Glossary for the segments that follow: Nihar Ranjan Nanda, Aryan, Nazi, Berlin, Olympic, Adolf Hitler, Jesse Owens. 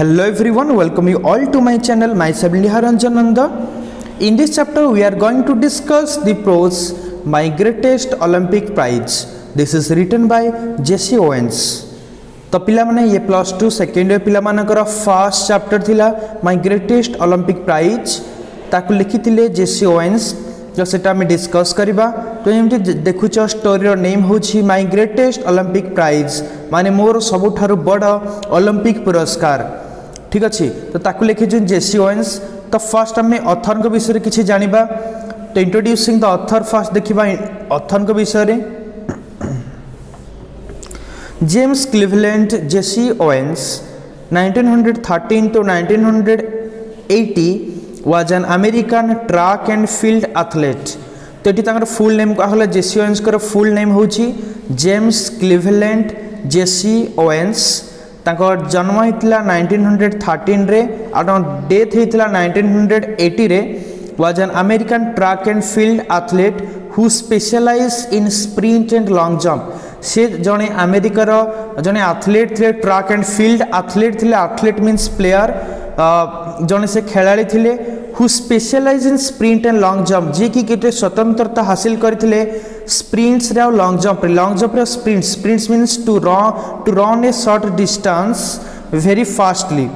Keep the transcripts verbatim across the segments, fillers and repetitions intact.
Hello everyone, welcome you all to my channel, myself Nihar Ranjan Nanda. In this chapter we are going to discuss the prose My Greatest Olympic Prize. This is written by Jesse Owens. तो पिलाने ये plus two second पिलाने first chapter थिला My Greatest Olympic Prize ताकु लिखिथिले Jesse Owens जो सेटा में डिस्कस करिबा तो एमती देखुछ स्टोरी रो नेम होछि My Greatest Olympic Prize माने मोर सबुठारु बड़ ओलंपिक पुरस्कार ठीक अछि तो ताकु लिखिछ जेसी ओवेन्स। तो फर्स्ट हमें ऑथर को विषय रे किछि जानिबा तो इंट्रोड्यूसिंग द ऑथर फर्स्ट देखिबा ऑथर को विषय रे James Cleveland Jesse Owens nineteen thirteen to nineteen eighty was an American track and field athlete. तो ये तांकर फुल नेम कहला जेसी ओवेन्स कर फुल नेम होची जेम्स क्लीवलैंड जेसी ओवेन्स। तांकर जन्म हितला नाइंटीन थर्टीन रे आरो डेथ हितला नाइंटीन एटी रे was an American track and field athlete who specialise in sprint and long jump. से जड़े आमेरिकार जड़े आथलीट थे ट्रैक एंड फील्ड आथलीट थे आथलीट मीन्स प्लेयर जड़े से खेलाड़ी थे who specialise in sprint and long jump जी कि किटे स्वतंत्रता हासिल करते स्प्रिंट्स रे लॉन्ग जंप लॉन्ग जंप रे sprint sprints means to run to run a short distance very fastly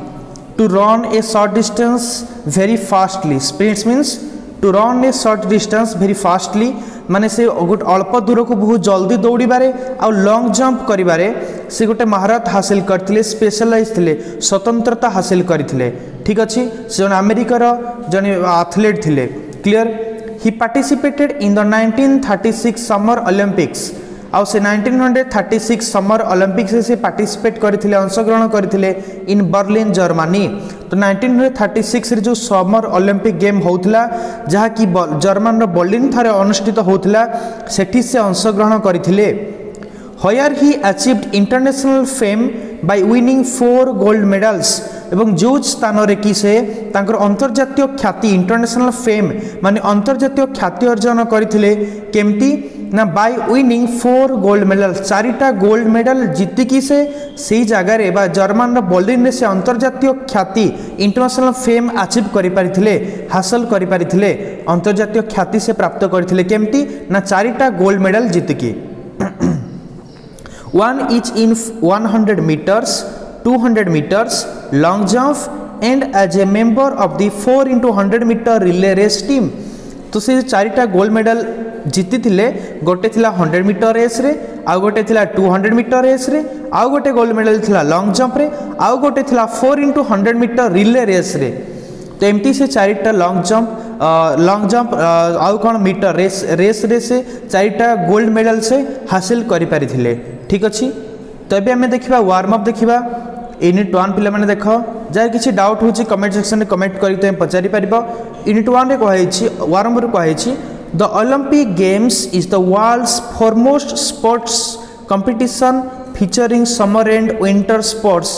to run a short distance very fastly sprints means to run a short distance very fastly माने से गोटे अल्प दूर को बहुत जल्दी दौड़ बारे आ लॉन्ग जंप करिबारे से गोटे महारत हासिल करथिले स्पेशलाइज थिले स्वतंत्रता हासिल करथिले ठीक अछि से जन अमेरिकार जन एथलीट थिले clear. He participated in the nineteen thirty six summer Olympics आउ से nineteen thirty six summer Olympics से पार्टिसिपेट करथिले अंशग्रहण करथिले इन बर्लिन जर्मनी। तो नाइंटीन थर्टी सिक्स रे जो समर ओलंपिक गेम होउथला जहा कि जर्मन रो बर्लिन थारे अनुष्ठित होउथला सेठी से अंशग्रहण करथिले here he achieved international fame by winning four gold medals एवं जो स्थान रे कि से तांकर अंतरराष्ट्रीय ख्याति इंटरनेशनल फेम माने अंतरराष्ट्रीय ख्याति अर्जन करथिले केमती ना by winning four gold medal चारिटा गोल्ड मेडल जीतिकी से सही जगार बा जर्मान बर्लिन से अंतर्जातीय ख्याति इंटरनेशनल फेम अचीव करें हासिल करें अंतर्जातीय ख्याति से प्राप्त करते केमती ना चारिटा गोल्ड मेडल जीतिकी one is in one hundred metres two hundred metres long jump and as a member of the four into hundred metre relay race team. तो से चारिटा गोल्ड मेडल जीति थिले गोटे थिला हंड्रेड मीटर रेस रे आउ गोटे थिला टू हंड्रेड मीटर रेस रे आउ गोटे गोल्ड मेडल थिला लॉन्ग जंप रे आउ गोटे थिला four into hundred metre relay race रे। तो एमती से चारिटा लॉन्ग जंप लॉन्ग जंप आउ कौन मीटर रेस रेस रे से चारिटा गोल्ड मेडल से हासिल करि पारि थिले ठीक अछि। तो एबे हमें देखिबा वार्म अप देखिबा यूनिट वन पिला माने देख जहाँ किसी डाउट होछि कमेंट सेक्शन रे कमेंट करि तमे पचारि पारिबो। यूनिट वन रे कहै छि वार्म अप रे कहै छि The Olympic Games is the world's foremost sports competition featuring summer and winter sports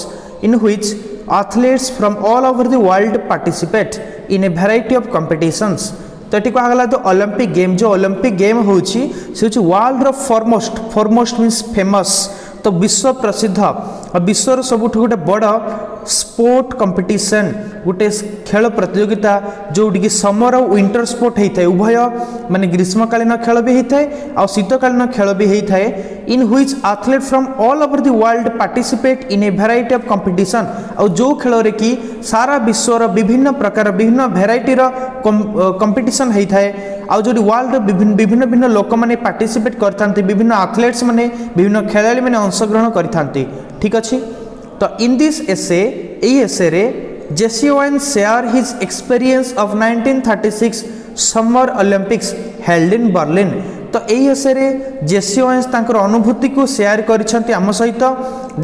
in which athletes from all over the world participate in a variety of competitions. तो ठीक कहा गला तो ओलंपिक गेम जो Olympic game होछि से होछि world रो फॉरमोस्ट फॉरमोस्ट मीन्स फेमस तो विश्व प्रसिद्ध और विश्वर सबुठ गोटे बड़ स्पोर्ट कंपटीशन गोटे खेल प्रतियोगिता जोटी कि समर और विंटर स्पोर्ट होता है उभय माने ग्रीष्मकालीन खेल भी होता है और शीतकालीन खेल भी होता है in which athlete from all over the world participate in a variety of competition और जो खेल रे कि सारा विश्वर विभिन्न प्रकार विभिन्न भेर कंपटीशन होता है आउ जो वर्ल्ड विभिन्न विभिन्न भिन्न लोक मैंने पार्टिसिपेट करते विभिन्न एथलीट्स मैंने विभिन्न खेलाड़ी मैंने अंशग्रहण करते ठीक अच्छे। तो इन दिस एसे यही एसे रे Jesse Owens share his experience of nineteen thirty six summer Olympics held in Berlin. तो यही एसे रे जेसी ओवेन्स तांकर अनुभूति को शेयर करिसेंती आम सहित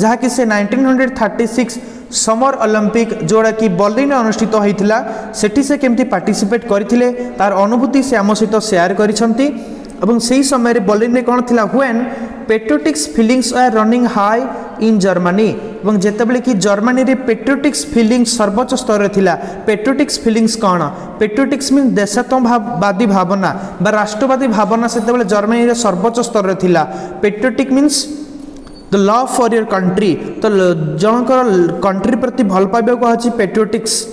जहा कि से nineteen thirty six summer Olympic जोड़ा कि बर्लिन अनुष्ठित होता सेठी से केमती पार्टिसिपेट करते तार अनुभूति से आम सहित शेयर करिसेंती एवं सही समय बर्लिन में कौन थिला when patriotics feelings are running high in Germany एवं जितेबले कि जर्मनी रे पेट्रियोटिक्स फीलिंग्स सर्वोच्च स्तर थिला। पेट्रियोटिक्स फीलिंग्स कौन पेट्रियोटिक्स मीन देशात्मवादी भावना बा राष्ट्रवादी भावना सेतेबले जर्मनी रे सर्वोच्च स्तर थिला। Patriotic means the love for your country तो जनकर कंट्री प्रति भल पाइबा कहुछि पेट्रियोटिक्स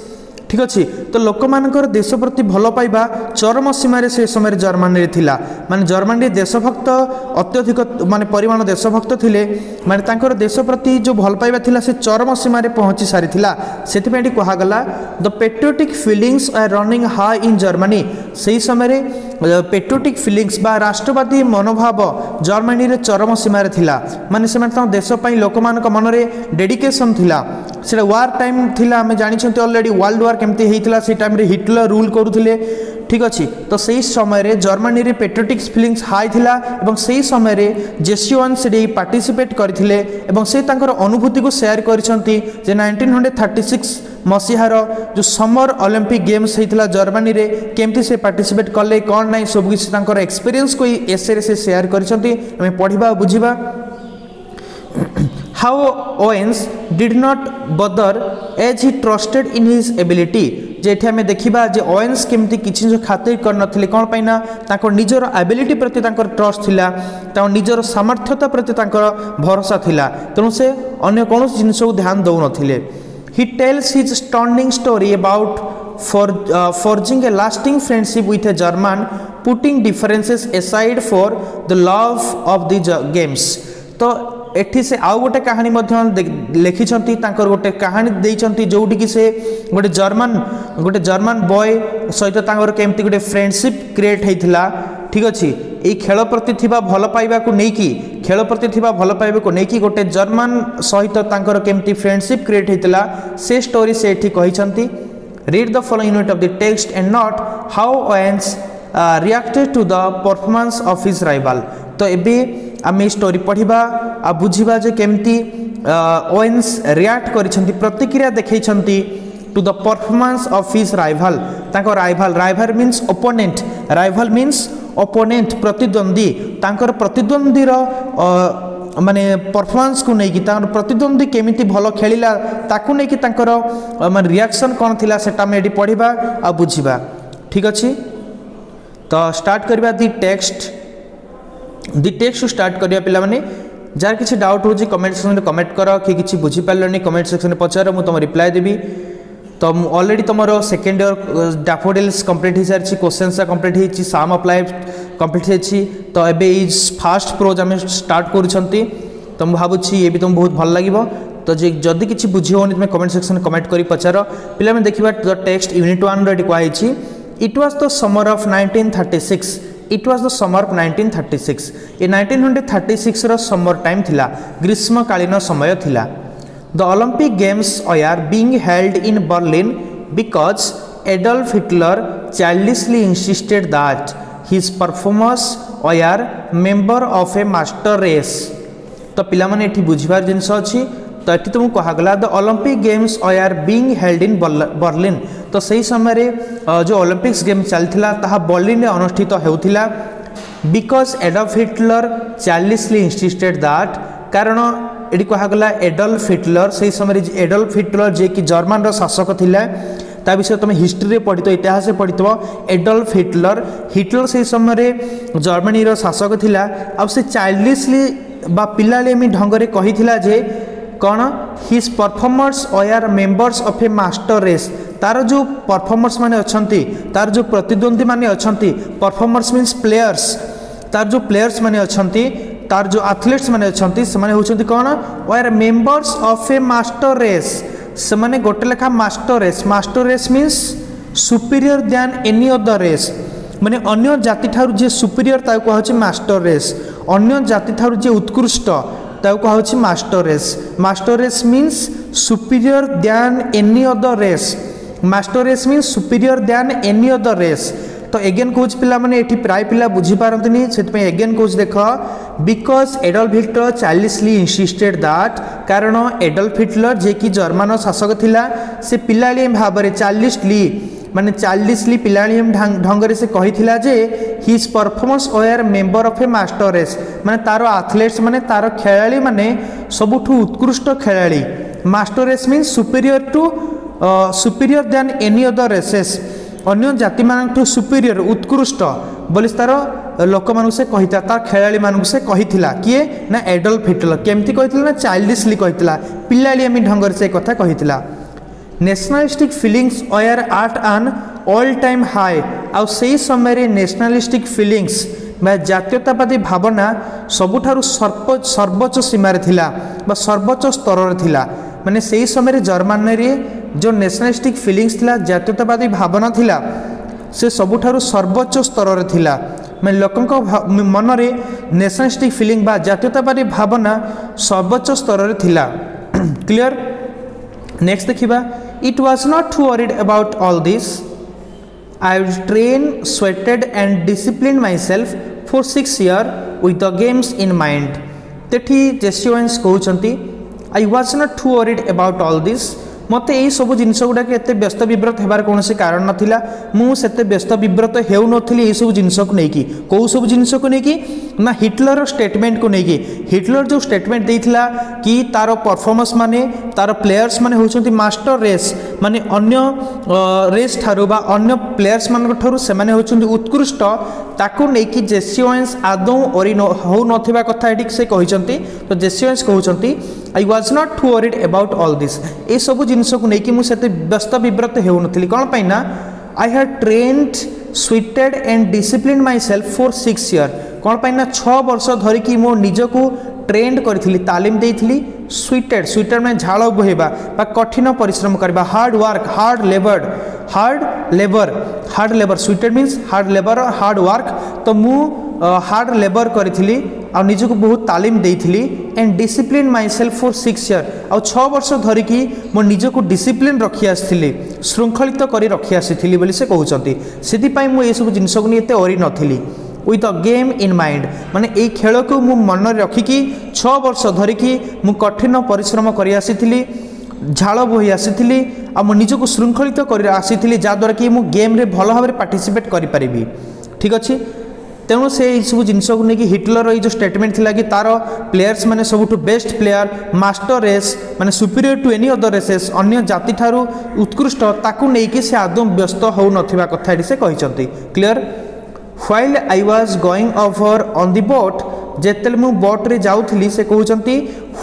ठीक अच्छे तो लोक मानकर देश प्रति भल पाइबा चरम सीमार से समय जर्मनी थिला माने जर्मनी देशभक्त अत्यधिक माने परिमाण देशभक्त थिले माने तांकर देश प्रति जो भल पाइबा थिला से चरम सीमार पहुँची सारी थिला सेथिपैटी कहगला the patriotic feelings are running high in Germany से समय पेट्रियोटिक फिलिंग्स बा राष्ट्रवादी मनोभाव जर्मनी चरम सीमार थिला माने से देश पई लोक मानक मनरे डेडिकेशन थिला से वार टाइम थिला आम जानते अलरेडी वर्ल्ड वार केमती होता से टाइम हिटलर रूल करुले ठीक अच्छे तो सही समय जर्मनी रे पेट्रियोटिक्स फिलिंग्स हाई थिला एवं सही समय जेसी ओवेन्स से पार्टिसिपेट करथिले एवं से तांकर अनुभूति को शेयर करिसेंती जे नाइंटीन थर्टी सिक्स मसीहार जो समर ओलंपिक गेम्स होता जर्मनी रे केमती से पार्टिसिपेट कले कौन ना सब किसी तांकर एक्सपीरियंस को एसे से शेयर करिसेंती हमें पढ़िबा बुझिबा How Owens did not bother as he trusted in his ability जेठी आम देखा जे ओवेन्स केमती किसी खातिर कर नथिले कौन पाई ना तांकर निजर एबिलिटी प्रति तांकर ट्रस्ट थिला तां निजर सामर्थ्यता प्रति तांकर भरोसा थिला तेणु से अन्य कौन जिनस को ध्यान दो नथिले He tells his stunning story about for uh, forging a lasting friendship with a German putting differences aside for the love of the games तो एठी से आउ गोटे कहानी लिखिंट गोटे कहानी देती जोटिकी से गोटे जर्मन गोटे जर्मन बॉय सहित केमती गोटे फ्रेंडशिप क्रिएट होता ठीक अच्छे ये खेल प्रति थिबा भल पाइबा को लेकिन खेल प्रति थिबा भल पाइबा को लेकिन गोटे जर्मन सहित केमती फ्रेंडशिप क्रिएट होता से स्टोरी से एठी कही read the following unit of the text and note how Owens reacted to the performance of his rival तो एबे आम स्टोरी पढ़ा आ बुझा जे केमती ओवेन्स रिएक्ट करिसेंती प्रतिक्रिया देखैछंती to the performance of his rival तांको rival rival means opponent rival means opponent प्रतिद्वंदी तांकर प्रतिद्वंदीर माने परफॉर्मेंस को नहीं कि प्रतिद्वंदी केमिति भलो खेलिला ताकू नहीं कि तांकर माने रिएक्शन कोन थिला सेटा में एडी पढ़िबा आ बुझिबा ठीक अछि तो स्टार्ट करबा the text the text start करबा पिला माने जार किसी डाउट हो कमेंट सेक्शन में कमेंट कर कि किसी बुझी पार्लि कमेंट सेक्शन में पचार मुझे तुम रिप्लाए देवी तो ऑलरेडी तुम सेकेंड इयर डैफोडिल्स कंप्लीट हो सारी क्वेश्चनसा कंप्लीट हो साम अप्लाई कंप्लीट हो तो ये फास्ट प्रोज आम स्टार्ट करुँच तो मुझे भावुँ ये भी तुम बहुत भल लगे तो जदि किसी बुझी होनी तुम कमेंट सेक्शन में कमेंट कर पचार पे देखा द टेक्स्ट यूनिट वन रे कहुई it was the summer of nineteen thirty six it was the summer of nineteen thirty six ये नाइंटीन थर्टी सिक्स रो समर टाइम थिला ग्रीष्मकालीन समय थिला the Olympic games are being held in Berlin because Adolf Hitler childishly insisted that his performers are member of a master race तो पिला माने एठी बुझिबार जिनस अछि तो ये तुमको कहगला the Olympic games are being held in Berlin तो सही समय जो ओलंपिक्स गेम चलता ताहा बर्लिन में अनुष्ठित होता because Adolf Hitler childishly insisted that कारण ये कहगला एडल्फ हिटलर से समय एडल्फ हिटलर जे कि जर्मन शासक थिला ता विषय तुम हिस्ट्री में पढ़ी इतिहास में पढ़ी एडल्फ हिटलर हिटलर से समय जर्मनी शासक थिला आ से चाइल्डिशली बा पिलालेमी ढंग रे कही थिला जे कौन his performers are members of a master race तार जो परफॉर्मर्स माने अच्छी तार जो प्रतिद्वंदी माने अच्छी परफॉर्मर्स मीन्स प्लेयर्स तार जो प्लेयर्स माने अच्छी तार जो एथलीट्स माने अच्छी से माने होचंती कौन are members of a master race से माने गोटे लेखा master race master race means superior than any other race माने अन्य जाति ठारू जे सुपीरियर ताको कहौची मास्टर रेस अन्य जाति ठारू जे उत्कृष्ट ताको कहौची master race master race means superior than any other race master race means superior than any other race तो एगेन कौच पिला माने एठी प्राय पिला बुझी पारंतनी सेतमे एगेन कौच देख because Adolf Hitler childishly insisted that कारण एडल्फ हिटलर जे कि जर्मन शासक थिला से पिलाली भाबरे चाइल्डिशली माने चाइल्डिशली पिलाली ढंग रे से कही थिला जे his performance are member of a master race माने तारो एथलीट्स माने तारो खेलाड़ी माने सबुठु उत्कृष्ट खेलाड़ी master race means superior to superior than any other races अन्य जाति मानक सुपीरियर उत्कृष्ट बोली तारो लोक मानू से कही तार खेलाड़ी मानू से कही किए ना एडल्फ हिटलर केमती कही ना चाइल्डिशली कही पिलालियामी ढंग से कथा कही nationalistic feelings were at an all time high आउ से समय नेशनलिस्टिक फिलिंग्स बा जातीयतावादी भावना सबुठारु सर्वोच्च सीमार थिला बा सर्वोच्च स्तर थिला माने से समय जर्मनी रे जो नेशनलिस्टिक फिलिंग्स थिला जातीयतावादी भावना थिला से सबुठारु सर्वोच्च स्तर थिला मैं लोकंक मन रे नेशनलिस्टिक फिलिंग बा जातीयतावादी भावना सर्वोच्च स्तर थिला क्लियर। नेक्स्ट देखिबा it was not to worried about all this I trained, sweated and disciplined myself for six years with the games in mind. तेठी जेसी ओवेन्स कहते I was not too worried about all this. मत यही सब जिनस गुड़ाक एत व्यस्त ब्रत होबार कौन कारण नाला मुझे व्यस्त ब्रत हो नी ये सब जिनस को लेकिन कौ सब जिनस को लेकिन ना हिटलर स्टेटमेंट को लेकिन हिटलर जो स्टेटमेंट देता कि तार परफॉर्मेंस माने तार प्लेयर्स माने होचंती मास्टर रेस माने अन्य रेस ठारू बा अन्य प्लेयर्स मान ठारू सेमाने होचंती उत्कृष्ट ताकू नेकी जेसी ओवेन्स आदौ ओरी हो नथिबा कथा एडिक से कहिसंती। तो जेसी ओवेन्स कहउचंती I was not to worried about all this ए सब जिंस को नेकी मु सेते व्यस्त विव्रत हेउ नथिली कोन पई ना I had trained sweated and discipline myself for six year कोन पई ना छह वर्ष धरि की मो निज को ट्रेंड करिथिली तालीम देइथिली स्वीटेड स्वीटेड में झाड़ बोहेबा बा कठिन परिश्रम करबा hard work hard labour hard labour hard labour sweated means hard labour hard work. तो मु हार्ड लेबर करिथिली आ निज को बहुत तालीम देइथिली and discipline myself for six year आ छह वर्ष धरिकी मो निज को डिसिप्लिन रखी आसथिली श्रृंखलित करी रखी आसथिली बोली से कहउचंती सेति पई मु ए सब जिंस को निते ओरी नथिली with a game in mind माने ये खेल को मु मन रखिकी छः वर्ष धरिकी मु कठिन परिश्रम कर आसी झाड़ बोही आसी आ मो निज को श्रृंखलित कर आसी जहाँद्वारा कि मु गेम रे भल भाव पार्टिसिपेट करि ठीक अच्छे। तेणु से सब जिनस को लेकिन हिटलर ये जो स्टेटमेंट थिला कि तार प्लेयर्स मैंने सबुठ बेस्ट प्लेयर मास्टर रेस मैंने superior to any other races अन्य जाति ठारू उत्कृष्ट ताकू लेकिन से आदौ व्यस्त हो नथिबा कथा एडी से कहते clear. While I was going over on the boat जेतल मु बोट रे जाउथली से कहउचंती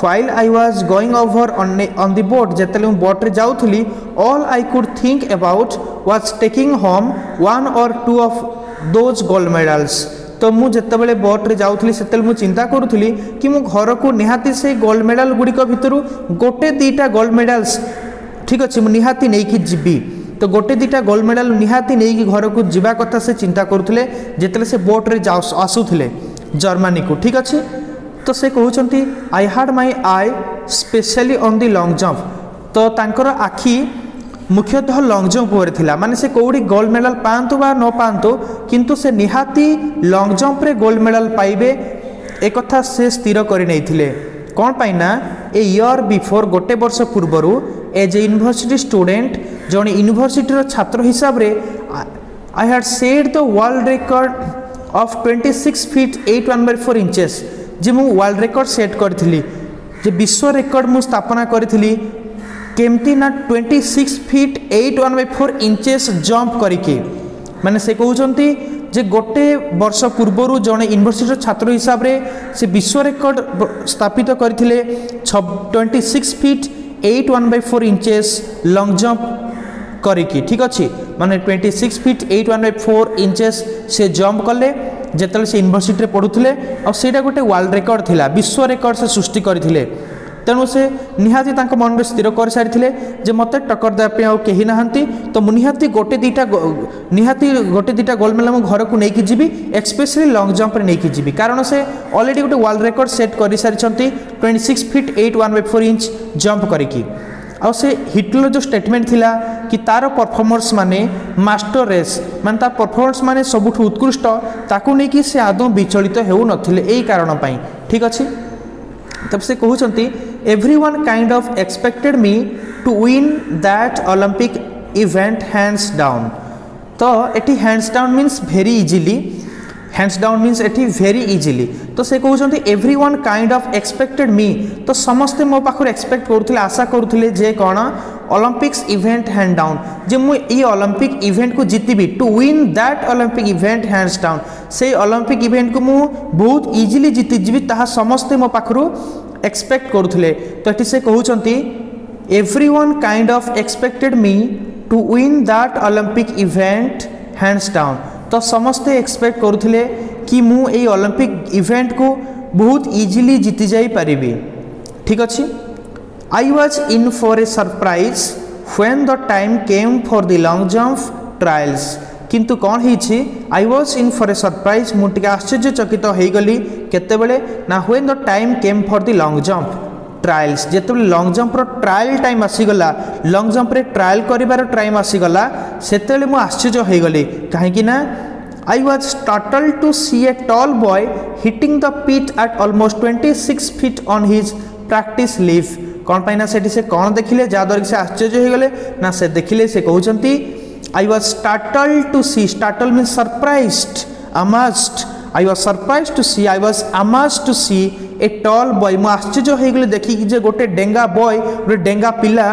while I was going over on on the boat जेतल मु बोट रे जाउथली all I could think about was taking home one or two of those gold medals। तो मु जेतबेले boat रे जाउथली सेतल मु चिंता करूथली कि मु घर को निहाती से गोल्ड मेडल गुडिक भितरु गोटे दीटा गोल्ड मेडल्स ठीक अछि मु निहाती नै कि जिबी तो गोटे दीटा गोल्ड मेडल निहाती नहीं घर को जीवा कथा से चिंता करुले जिते से बोट रे आसूले जर्मनी को ठीक अच्छे। तो से कहते I had my eye specially on the long jump तो तांकर आखि मुख्यतः लॉन्ग जंप थिला माने से कौड़ी गोल्ड मेडल पातु बा न पातु किंतु से निहाती लॉन्ग जंप रे गोल्ड मेडल पाइबे एक कथा से स्थिर कर कौन पाईना ए इयर बिफोर गोटे वर्ष पूर्वर एज ए यूनिवर्सिटी स्टूडेंट जड़े यूनिवर्सिटी छात्र हिसाब रे I had set the world record of twenty six feet eight one by four inches जे मु वर्ल्ड रिकॉर्ड सेट करी जे विश्व रिकॉर्ड मु स्थापना करी केमती ना twenty six feet eight one by four inches jump करके माने से कहते जे गोटे वर्ष पूर्वर जड़े यूनिवर्सिटी छात्र हिसाब रे से विश्व रिकॉर्ड स्थापित करथिले twenty six feet eight one by four inches long jump करिकी ठीक अच्छे माने twenty six feet eight one by four inches से जंप कले जेतल से यूनिवर्सिटी रे पढुथिले और सेटा गोटे वर्ल्ड रिकॉर्ड थिला विश्व रिकॉर्ड से सृष्टि करथिले। तेणु से निहाती तांक मन में स्थिर कर सारी जे मते टक्कर देवाई आउ केही नाहंती तो मु निहाती गोटे दीटा निहाती गोटे दीटा गोल्ड मेडल मु घर को लेकिन जीवी एक्सपेशली लॉन्ग जंप रे लेकिन जीवी कारण से ऑलरेडी गोटे वर्ल्ड रिकॉर्ड सेट कर सारी twenty six feet eight one by four inch jump करके आ से हिटलर जो स्टेटमेंट थिला कि तार परफॉर्मेंस माने मास्टर रेस मान तार परफॉर्मेंस माने सबुठ उत्कृष्ट ताकू लेकिन से आदौ विचलित हेउ नथिले एई कारण पई ठीक अछि। तब से कहउचंती everyone kind of expected me to win that Olympic event hands down तो एटी hands down means very easily hands down means एटी वेरी इजिली। तो से कहते everyone kind of expected me, तो समस्ते मो पाखर एक्सपेक्ट करुले आशा करुले जे कौन ओलंपिक्स इवेंट हैंड डाउन जे मु ये ओलंपिक इवेंट को जीतबी to win that Olympic event hands down से ओलंपिक इवेंट को मु बहुत इजिली जीतीजी ताहा समस्ते मो पाखर एक्सपेक्ट करुले। तो ये से कहते everyone kind of expected me to win that Olympic event hands down. तो समस्ते एक्सपेक्ट करुले कि मु ए ओलंपिक इवेंट को बहुत इजिली जीति जाई परिबी। ठीक अछि। I was in for a surprise when the time came for the long jump trials. किंतु कौन होइछि I was in for a surprise मुटिका आश्चर्यचकित हो गली केते बेले ना when the time came for the long jump trials जेते लॉन्ग जंप रो ट्रायल टाइम आसीगला लॉन्ग जंप रे ट्रायल करिवार टाइम आसीगला सेते बेले मु आश्चर्य हो गली काहे कि ना I was startled to see a tall boy hitting the pitch at almost छब्बीस feet on his practice leave. कौन पाइना सेठी से कौन देखिले जादर से आश्चर्य हो गले ना से देखिले से कहउचंती I was startled to see startled mean surprised amazed I was surprised to see I was amazed to see a tall boy मु आश्चर्य हो गले देखि जे गोटे डेंगा बॉय रे डेंगा पिला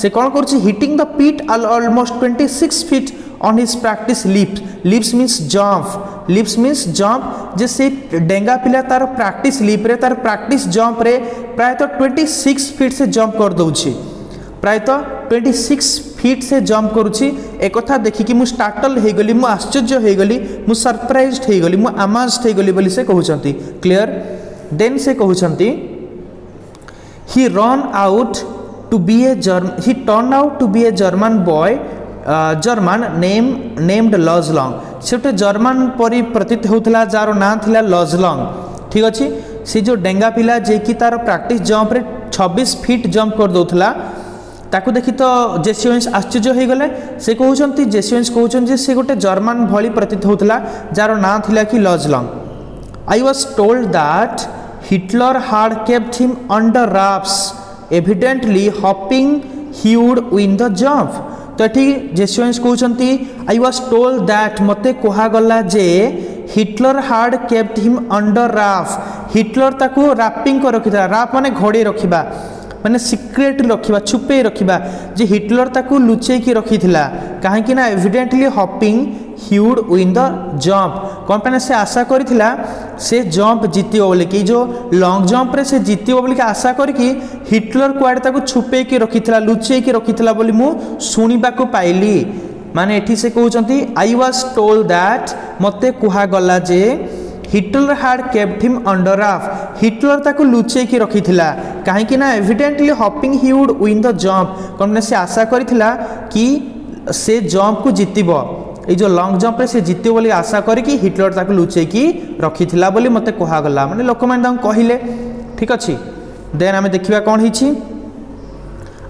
से कौन करछि हिटिंग द पिच ऑलमोस्ट छब्बीस feet on his practice leaps leaps means jump leaps means jump जे से डेंगा पिला तार प्रैक्टिस लिप रे तार प्रैक्टिस जंप रे प्राय तो छब्बीस फीट से जंप कर दउछि प्राय तो छब्बीस फीट से जंप करूछि। ए कथा देखि कि मु स्टार्टल हे गली मु आश्चर्य हे गली मु सरप्राइज्ड हे गली मु अमाज्ड हे गली बोली से कहउछंती क्लियर। देन से कहउछंती he run out to be a German he turn out to be a German boy German name named Luz Long से गोटे जर्मन परी प्रतीत होता जार ना था लज लंग। ठीक अच्छे सी जो डेंगा पिला जे कि तार प्रैक्टिस जंप रे छब्बीस फीट जंप कर दोथला ताकू देखि तो जेसी ओवेन्स आश्चर्य हो गले से कहउचंती जेसी ओवेन्स कहउचंती से गोटे जर्मन भली प्रतीत होता जार ना था कि Luz Long. I was told that Hitler had kept him under wraps evidently hopping he would win the jump. तो ये जेसी ओवेन्स कहते आई वाज टोल्ड दैट मते कहगला जे Hitler had kept him under wraps Hitler ताकू रैपिंग कर रखी Ralph माने घोड़े रखा माने सिक्रेट रखा छुपे रखा जे हिटलर ताकू लुचे की रखी कहीं ना evidently hopping he would win the jump. कौन पाने से आशा करिथिला से जंप जीतियो बोले कि जो लॉन्ग जंप रे से जीतियो बोले कि आशा करके हिटलर कुआडे ताको छुपे के रखिथिला लुचे के रखिथिला बोली मु सुनिबा को पाइली माने एठी से कहउचंती आई वाज टोल्ड दैट मते कुहा गला जे Hitler had kept him under wraps Hitler ताको लुचे के रखिथिला काहे कि ना evidently hopping he would win the jump. कौन पाने से आशा करिथिला कि से जंप को जीतिबो ये जो लॉन्ग जंप रे से जीतियो बोली आशा करके हिटलर ताको लुचे की रखी थिला बोली मते कोहा गला माने लोक मैंने कहले। ठीक अच्छे देन आम देखा कौन होइछि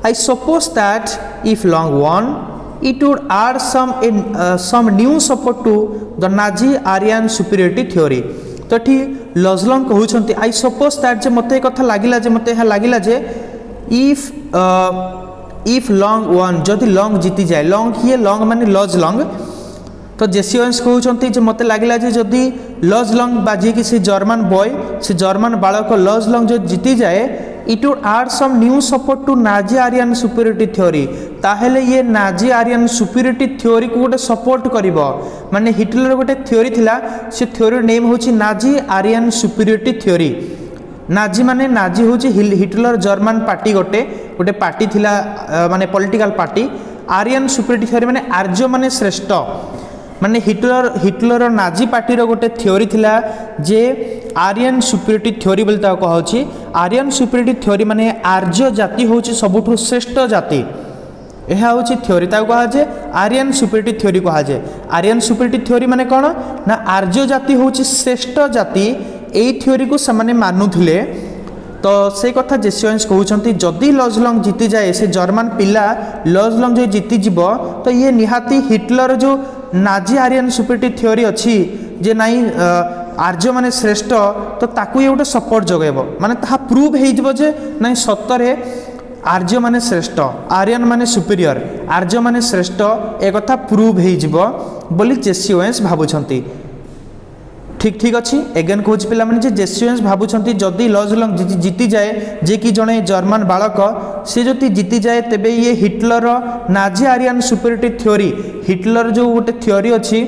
I suppose that if Long won it would add some some new support to the Nazi Aryan superiority theory. तो ये लज लॉन्ग कहउछंती आई सपोज दैट जे मते कथा लागिला जे मते लागिला जे इफ इफ लॉन्ग वन जदि लॉन्ग जीति जाए लॉन्ग किए लॉन्ग माने लज लॉन्ग। तो जेसी ओवेन्स कहउछंती जे मते लागिला जे जदि लज लॉन्ग बाजी कि से जर्मन बॉय से जर्मन बालक लज लॉन्ग जो जीति जाए it would add some new support to Nazi Aryan superiority theory ताहेले ये नाजी आर्यन सुपीरियरिटी थ्योरी को गोटे सपोर्ट करिवो माने हिटलर गोटे थ्योरी थिला से थ्योरी नेम होछि Nazi Aryan superiority theory. Nazi माने नाजी होछि हिटलर जर्मन पार्टी गोटे गोटे पार्टी थिला माने political party Aryan superiority theory माने आर्य माने श्रेष्ठ माने हिटलर हिटलर और नाजी पार्टी रो गोटे थ्योरी थिला जे आर्यन सुपीरियरिटी थ्योरी बोल ता कहउछि आर्यन सुपीरियरिटी थ्योरी माने आर्य जाति होउछि सबुठु श्रेष्ठ जाति एहा होउछि थ्योरी ता कहा जे आर्यन सुपीरियरिटी थ्योरी कहा जे आर्यन सुपीरियरिटी थ्योरी माने कोन ना आर्य जाति होउछि श्रेष्ठ जाति एई थ्योरी को समाने मानुथिले। तो से कथा जेसी ओवेन्स कहउछंती जदि लज लॉन्ग जीति जाए से जर्मन पिला लज लॉन्ग जो जीति जीवो तो ये निहाती हिटलर जो नाजी आर्यन सुपीरियरिटी थ्योरी अच्छी जे नाई आर्य माने श्रेष्ठ तो ताकू ये गोटे सपोर्ट जगेब माने ताहा प्रूव हो नाई सतर आर्य माने श्रेष्ठ आर्यन माने सुपीरियर आर्य माने श्रेष्ठ एक कथा प्रूव हो जेसी ओवेन्स भावुछंती। ठीक ठीक अच्छी एगेन कौच पे जेसी ओवेन्स भावुंट जदि लुत्ज़ लॉन्ग जीति जाए जे कि जड़े जर्मन बालक सी जो जीति जाए तेबे ये Hitler Nazi Aryan superiority theory Hitler जो गोटे थ्योरी अच्छी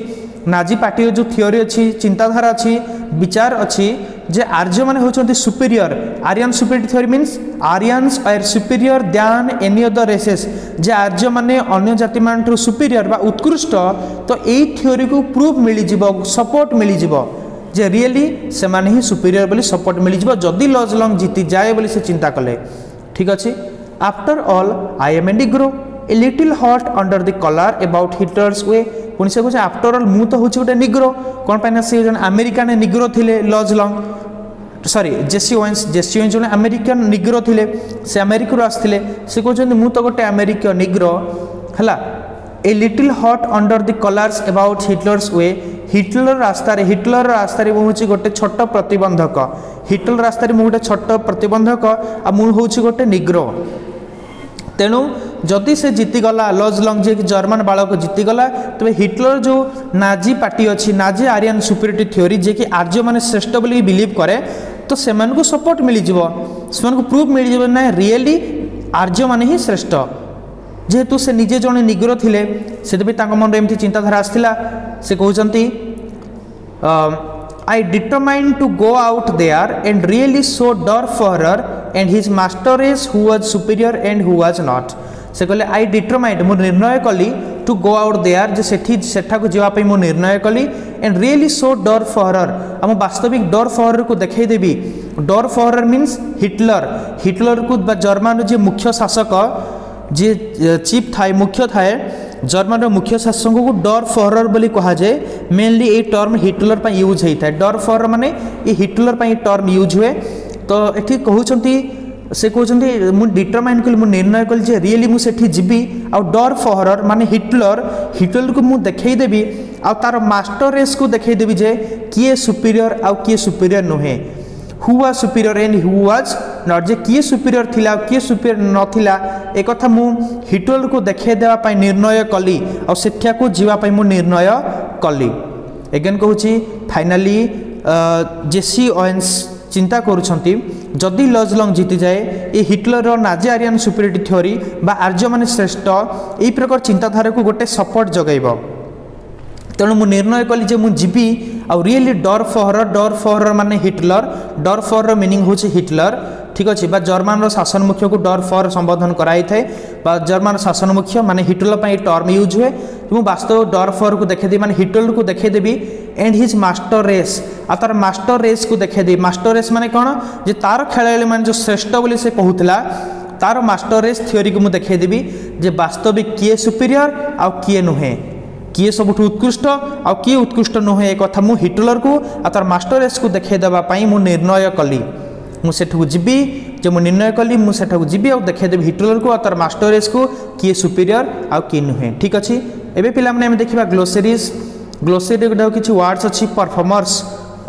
नाजी पार्टी जो थ्योरी अच्छी चिंताधारा अच्छी विचार अच्छी जे आर्य मैंने होचंती superior Aryan superior theory means Aryans are superior than any other races जे आर्य मैंने अन्य जाति मानू सुपीरियर बा उत्कृष्ट तो यही थ्योरी को प्रूफ मिल सपोर्ट मिल जे रियली से माने ही सुपीरियर बोली सपोर्ट मिल जदि लुत्ज़ लॉन्ग जीति जाए बोली से चिंता कले। ठीक अच्छे after all I am and grow a little hot under the collar about Hitler's way पुणी से कहे आफ्टर ऑल मु तो हूँ गोटे निग्रो कौन पाई सी जो अमेरिकान निग्रो थे Lutz Long sorry Jesse Owens Jesse Owens जो अमेरिकान निग्रो थे से अमेरिकू आसते सी कहते मु तो गोटे अमेरिक निग्रो है a little hot under the colours about Hitler's way Hitler रास्तार हिटलर रास्तार मुझे गोटे छोट प्रतिबंधक हिटलर रास्तार मुझे छोट प्रतिबंधक आ मु हूँ गोटे निग्रो तेणु जदि से जीतीगला लुत्ज़ लॉन्ग जी जर्मन बालक जीतीगला तेज हिटलर जो नाजी पार्टी अच्छी नाजी आर्यन सुपीरिटी थ्योरी जे कि आर्य मैंने श्रेष्ठ बोली बिलीव करे तो से मानकु सपोर्ट मिल से प्रूफ मिल ना रियली आर्य मैंने ही श्रेष्ठ जेहेतु से निजे जड़े निग्रो थे से मन एमती चिंताधारा आसला से कहते I determine to go out there and really show डर for her and his master is who was superior and who was not से कहले आई डिटरमाइंड मु निर्णय कली टू गो आउट देयर जे सेठी सेठा को जेवा पे मु निर्णय कली एंड रियली सो डर फॉर हर हम वास्तविक डर फॉर हर को देखै देबी डर for her means Hitler Hitler को जर्मन जे मुख्य शासक जे चीफ थाए मुख्य थाए जर्मन मुख्य शासक को डर फॉरर बोली कहा जाए मेनली ये टर्म हिटलर पर यूज होता है डर फॉरर माने ये हिटलर पर टर्म यूज हुए तो ये कहते से कहते मु डिटरमाइन कली मु निर्णय कली जे रियली मु सेठी जीबी आ डर फॉरर माने हिटलर हिटलर को मु देखै देबी आ तार मास्टर रेस को देखै देबी जे किए सुपीरियर आ किए सुपीरियर नोहे who was superior and who was not जे किए सुपीरियर थिला किए सुपीरियर नथिला एक कथा मु हिटलर को देखे देवा पई निर्णय कली और शिक्षा को जीवा पई मु निर्णय कली एगेन कहूची फाइनली जेसी ओवेन्स चिंता करूछंती जदि लुत्ज़ लॉन्ग जीति जाए ये हिटलर और नाजी आर्यन सुपीरियरिटी थ्योरी बा आर्य माने श्रेष्ठ एई प्रकार चिंताधारा को गोटे सपोर्ट जगैबो तेणु मु निर्णय कली जे मु जीबी आ really der Führer der Führer माने हिटलर डर फॉरर मीनिंग होची हिटलर ठीक अच्छे बा जर्मन शासन मुख्य को डर फॉरर संबोधन कराई थे बा जर्मन शासन मुख्य माने हिटलर पर टर्म यूज हुए मु वास्तव डर फॉरर को देखे देबी माने हिटलर को देखे देबी एंड हिज मास्टर रेस आ तार मास्टर रेस को देखे देबी मास्टर रेस माने कौन जे तार खेलाड़ी माने जो श्रेष्ठ बोली से कहूतला तार मास्टर रेस थ्योरी को मु देखे देबी जे वास्तविक किए सुपीरियर आ किए नहे किए सब उत्कृष्ट आ किए उत्कृष्ट नुहे एक कथा मु हिटलर को आ तार मास्टर रेस को देखे देबा पई मु निर्णय कली मु सेठु जीबी जे मु निर्णय कली मु सेठु जीबी आ देखे देबी हिटलर को आ तार मास्टर रेस को किए सुपीरियर आ किए नुहे। ठीक अछि एबे पिला माने हम देखिबा ग्लोसरीज ग्लोसरी गोटा किछि वर्ड्स अछि परफॉर्मर्स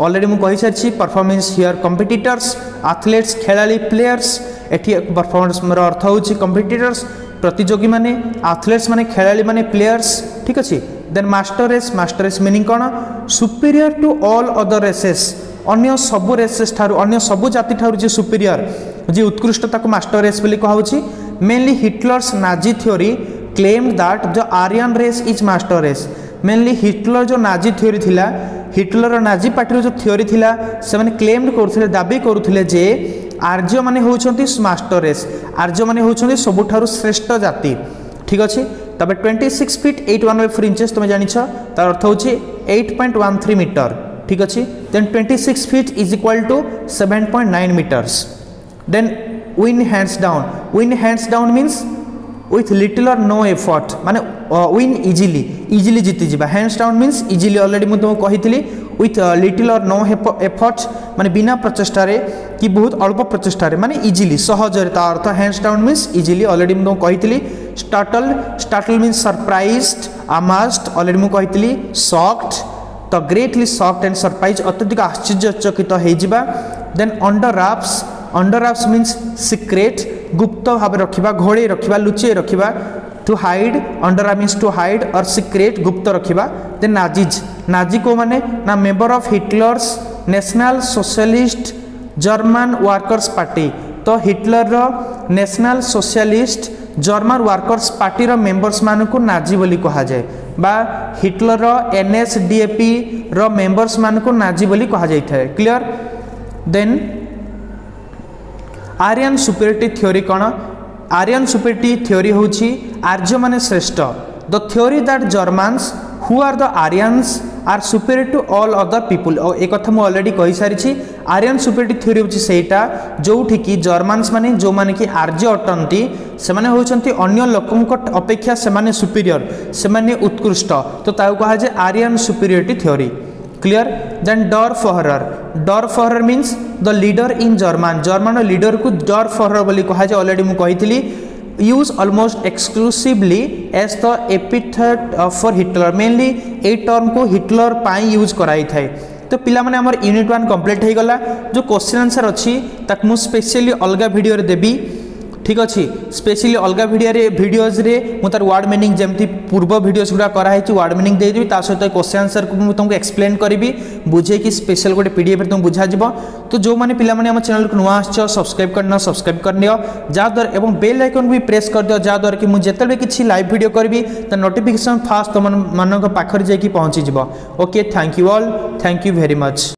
ऑलरेडी मु कहि सारछि परफॉर्मेंस हियर कॉम्पिटिटर्स एथलीट्स खेलाड़ी प्लेयर्स एठी परफॉर्मेंस मर अर्थ होछि कॉम्पिटिटर्स प्रतियोगी माने एथलीट्स माने खेलाड़ी माने प्लेयर्स। ठीक अच्छे then master race master race meaning कौन superior to all other races अन्य सबू रेसेस ठारू अन्य सबू जाति ठारू जे सुपीरियर जे उत्कृष्टता को मास्टर रेस बोली कहाउची mainly Hitler's Nazi theory claim that the Aryan race is master race mainly Hitler जो नाजी थ्योरी थिला हिटलर नाजी पार्टी जो थ्योरी थिला से माने क्लेम करूथिले दाबी करूथिले जे आर्य माने होउछंती मास्टर रेस आर्य माने होउछंती सबुठारु श्रेष्ठ जाति। ठीक अछि तबे छब्बीस फीट आठ सौ एक इंचेस तुम जानिछ तार अर्थ होउची आठ पॉइंट एक तीन मीटर। ठीक अछि देन छब्बीस फीट इज इक्वल टू सात पॉइंट नौ metres then win hands down win hands down means with little or no effort माने विन इजीली इजीली जीति जिबा hands down means easily already मु तुम कहितली with little or no effort माने बिना प्रचेष्टा रे कि बहुत अल्प प्रचेष्टा रे माने इजीली सहज रे तार अर्थ hands down means easily already मु तुम कहितली startle startle means surprised amazed already मु कहितली शॉक्ड तो ग्रेटली शॉक्ड एंड सरप्राइज अत्यधिक आश्चर्यचकित हे जिबा then under wraps under wraps means secret गुप्त भाव रखा घोड़े रखा लुचे रखा to hide under wraps means to hide और सिक्रेट गुप्त रखा देन नाजिज नाजी को माने ना member of Hitler's National Socialist German Workers party. तो हिटलर रो National Socialist German Workers party रो मेंबर्स मानू को नाजी बोली कहा जाए बा हिटलर रो एनएसडीएपी रो मेंबर्स मानू को नाजी बोली कहा जाए था। Clear. Then Aryan superiority theory कौन? आर्यन सुपीरियरिटी थ्योरी होची आर्य माने श्रेष्ठ। The theory that Germans who are the Aryans are superior to all other people. और एक कथा मुझे अलरेडी कही सारी आर्यन सुपीरियरिटी थ्योरी होची सेटा जोठी कि जर्मन्स माने जो माने कि आर्य अटंती से माने होचंती अन्य लोकक अपेक्षा से माने सुपीरियर से माने उत्कृष्ट। तो ताऊ कहा जे Aryan superiority theory. Clear. Then डॉर फोहरर। डॉर फोहरर means the leader in German. German leader को डॉर फोहरर बोली कहा जाए। ऑलरेडी मु कहितली use almost exclusively as the epithet for Hitler. Mainly a term को हिटलर पाई यूज कराई थाए। तो पिला माने हमर यूनिट वन कंप्लीट हो गला। जो क्वेश्चन आंसर अच्छी ताक मु स्पेशली अलग वीडियो रे देबी। ठीक अच्छे स्पेशली अलग भिडियो भिडियोज रे मु तार वार्ड मीनिंग जमी पूर्व भिडियोज गुड़ा कराई वार्ड मीनिंग देदेवी ता सहित क्वेश्चन आंसर को मु तुमको एक्सप्लेन करी बुझे कि स्पेशल गोटे पीडीएफ तुम बुझा जीव। तो जो माने पिला माने हम चैनल को नुआ आस सब्सक्राइब करना सब्सक्राइब कर दियो जहाँद्वारा और बेल आइकन भी प्रेस कर दियो जहाँद्वारा कि मुझे भी किसी लाइव भिडियो करी तो नोटिफिकेसन फास्ट तुम मान पाखे जा पहुँची। Okay thank you all. Thank you very much.